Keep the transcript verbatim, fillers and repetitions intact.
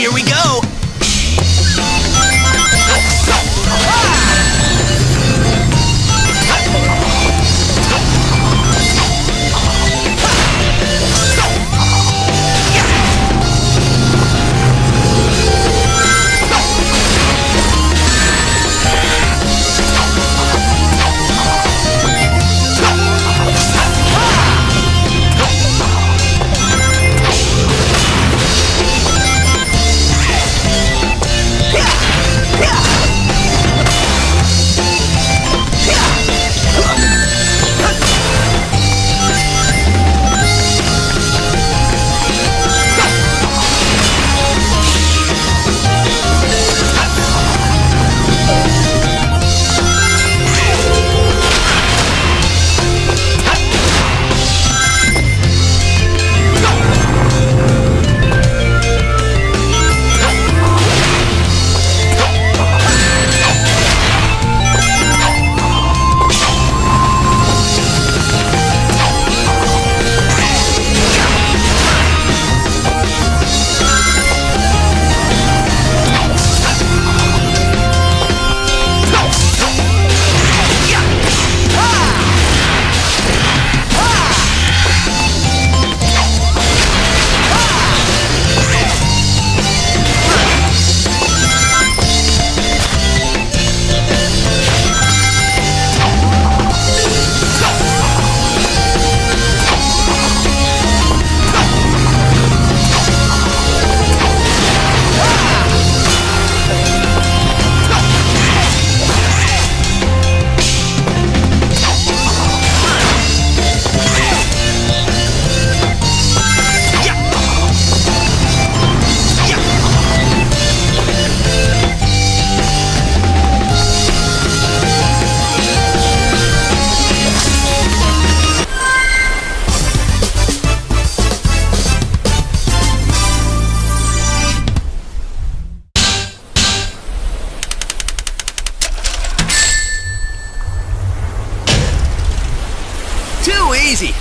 here we go! Easy.